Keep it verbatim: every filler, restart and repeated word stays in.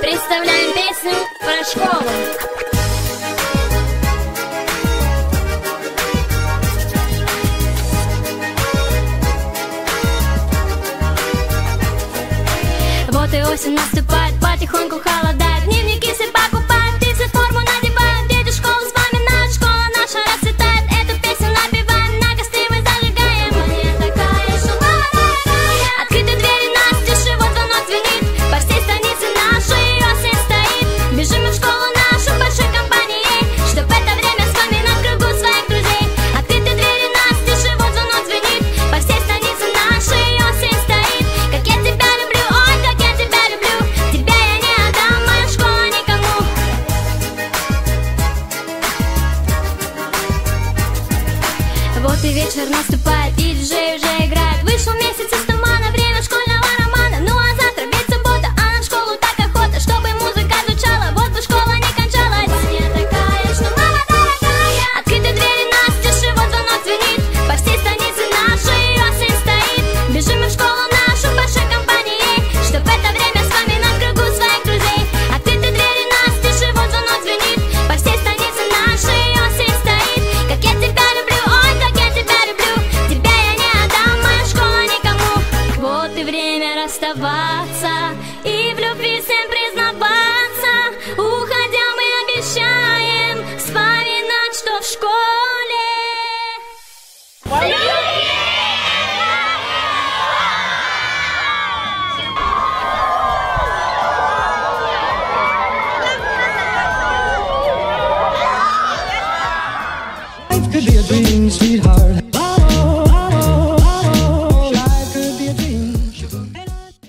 Представляем песню про школу. Вот и осень наступает потихоньку.